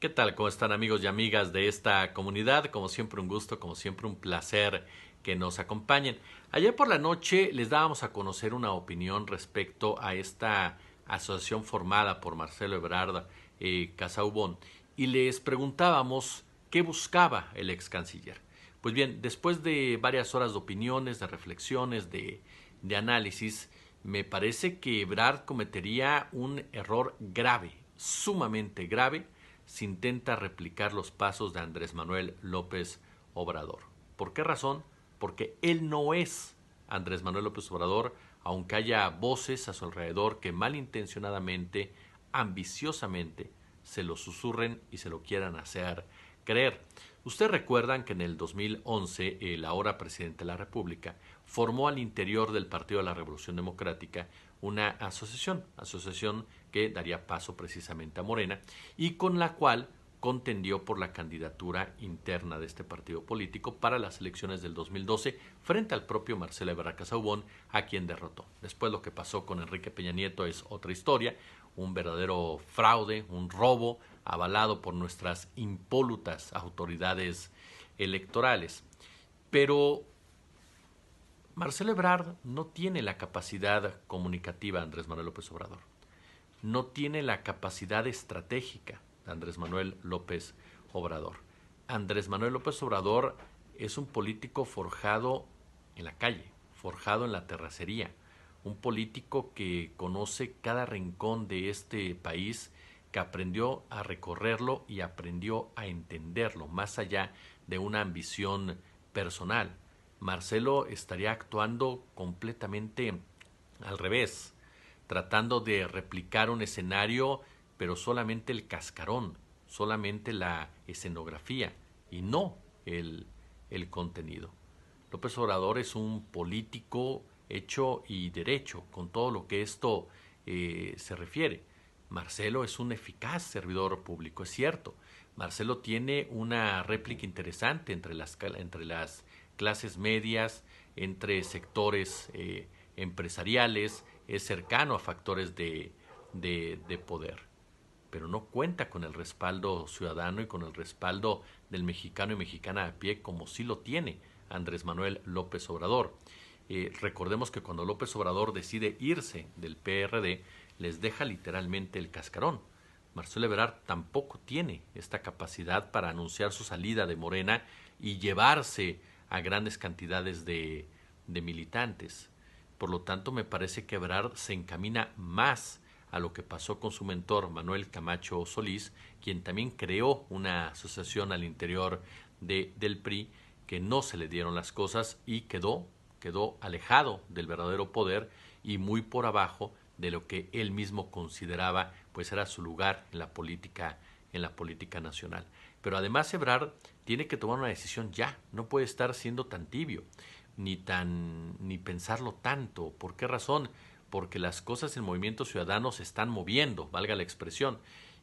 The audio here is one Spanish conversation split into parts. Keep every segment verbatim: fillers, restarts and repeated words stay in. ¿Qué tal? ¿Cómo están, amigos y amigas de esta comunidad? Como siempre un gusto, como siempre un placer que nos acompañen. Ayer por la noche les dábamos a conocer una opinión respecto a esta asociación formada por Marcelo Ebrard y Casaubón y les preguntábamos qué buscaba el ex canciller. Pues bien, después de varias horas de opiniones, de reflexiones, de, de análisis, me parece que Ebrard cometería un error grave, sumamente grave, si intenta replicar los pasos de Andrés Manuel López Obrador. ¿Por qué razón? Porque él no es Andrés Manuel López Obrador, aunque haya voces a su alrededor que malintencionadamente, ambiciosamente, se lo susurren y se lo quieran hacer creer. Ustedes recuerdan que en el dos mil once, el ahora presidente de la República formó al interior del Partido de la Revolución Democrática una asociación, asociación que daría paso precisamente a Morena y con la cual contendió por la candidatura interna de este partido político para las elecciones del dos mil doce frente al propio Marcelo Ebrard Casaubón, a quien derrotó. Después lo que pasó con Enrique Peña Nieto es otra historia, un verdadero fraude, un robo avalado por nuestras impolutas autoridades electorales. Pero Marcelo Ebrard no tiene la capacidad comunicativa de Andrés Manuel López Obrador. No tiene la capacidad estratégica de Andrés Manuel López Obrador. Andrés Manuel López Obrador es un político forjado en la calle, forjado en la terracería. Un político que conoce cada rincón de este país, que aprendió a recorrerlo y aprendió a entenderlo, más allá de una ambición personal. Marcelo estaría actuando completamente al revés, tratando de replicar un escenario, pero solamente el cascarón, solamente la escenografía y no el, el contenido. López Obrador es un político hecho y derecho, con todo lo que esto eh, se refiere. Marcelo es un eficaz servidor público, es cierto. Marcelo tiene una réplica interesante entre las, entre las clases medias, entre sectores eh, empresariales, es cercano a factores de, de, de poder, pero no cuenta con el respaldo ciudadano y con el respaldo del mexicano y mexicana a pie como sí lo tiene Andrés Manuel López Obrador. Eh, recordemos que cuando López Obrador decide irse del P R D, les deja literalmente el cascarón. Marcelo Ebrard tampoco tiene esta capacidad para anunciar su salida de Morena y llevarse a grandes cantidades de, de militantes. Por lo tanto, me parece que Ebrard se encamina más a lo que pasó con su mentor, Manuel Camacho Solís, quien también creó una asociación al interior de, del P R I, que no se le dieron las cosas y quedó, quedó alejado del verdadero poder y muy por abajo de lo que él mismo consideraba pues era su lugar en la política, en la política nacional. Pero además Ebrard tiene que tomar una decisión ya, no puede estar siendo tan tibio. Ni, tan, ni pensarlo tanto. ¿Por qué razón? Porque las cosas en Movimiento Ciudadano se están moviendo, valga la expresión,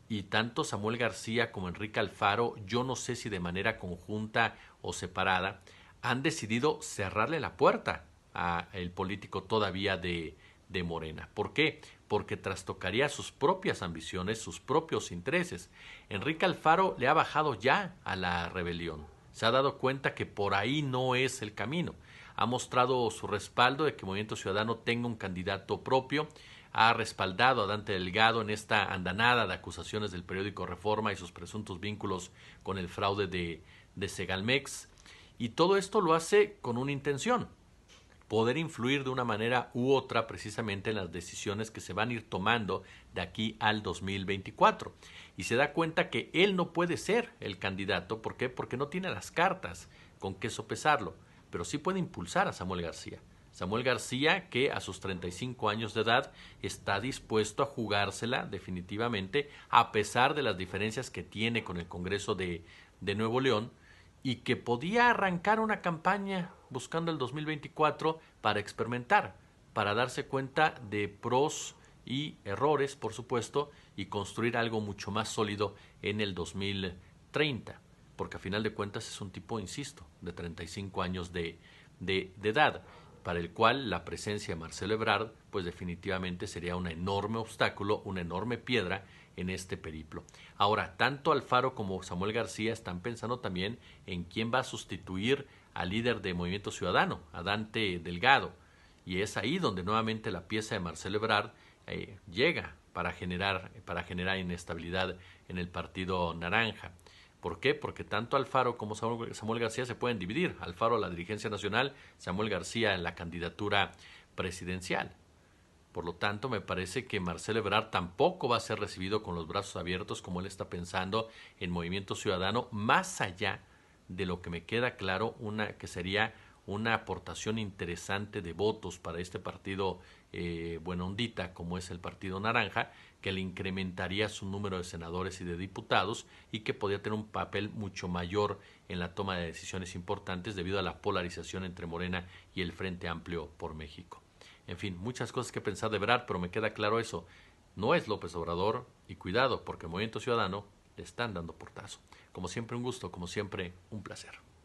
y tanto Samuel García como Enrique Alfaro, yo no sé si de manera conjunta o separada, han decidido cerrarle la puerta al político todavía de, de Morena. ¿Por qué? Porque trastocaría sus propias ambiciones, sus propios intereses. Enrique Alfaro le ha bajado ya a la rebelión. Se ha dado cuenta que por ahí no es el camino. Ha mostrado su respaldo de que Movimiento Ciudadano tenga un candidato propio. Ha respaldado a Dante Delgado en esta andanada de acusaciones del periódico Reforma y sus presuntos vínculos con el fraude de, de Segalmex. Y todo esto lo hace con una intención: poder influir de una manera u otra precisamente en las decisiones que se van a ir tomando de aquí al dos mil veinticuatro. Y se da cuenta que él no puede ser el candidato. ¿Por qué? Porque no tiene las cartas con qué sopesarlo. Pero sí puede impulsar a Samuel García. Samuel García, que a sus treinta y cinco años de edad está dispuesto a jugársela definitivamente, a pesar de las diferencias que tiene con el Congreso de, de Nuevo León, y que podía arrancar una campaña buscando el dos mil veinticuatro para experimentar, para darse cuenta de pros y errores, por supuesto, y construir algo mucho más sólido en el dos mil treinta, porque a final de cuentas es un tipo, insisto, de treinta y cinco años de, de, de edad, para el cual la presencia de Marcelo Ebrard pues definitivamente sería un enorme obstáculo, una enorme piedra en este periplo. Ahora, tanto Alfaro como Samuel García están pensando también en quién va a sustituir al líder de Movimiento Ciudadano, a Dante Delgado. Y es ahí donde nuevamente la pieza de Marcelo Ebrard eh, llega para generar, para generar inestabilidad en el Partido Naranja. ¿Por qué? Porque tanto Alfaro como Samuel García se pueden dividir. Alfaro a la dirigencia nacional, Samuel García en la candidatura presidencial. Por lo tanto, me parece que Marcelo Ebrard tampoco va a ser recibido con los brazos abiertos como él está pensando en Movimiento Ciudadano, más allá de lo que me queda claro, una que sería una aportación interesante de votos para este partido eh, buena ondita, como es el Partido Naranja, que le incrementaría su número de senadores y de diputados y que podría tener un papel mucho mayor en la toma de decisiones importantes debido a la polarización entre Morena y el Frente Amplio por México. En fin, muchas cosas que pensar de Ebrard, pero me queda claro eso. No es López Obrador y cuidado, porque el Movimiento Ciudadano le están dando portazo. Como siempre, un gusto, como siempre, un placer.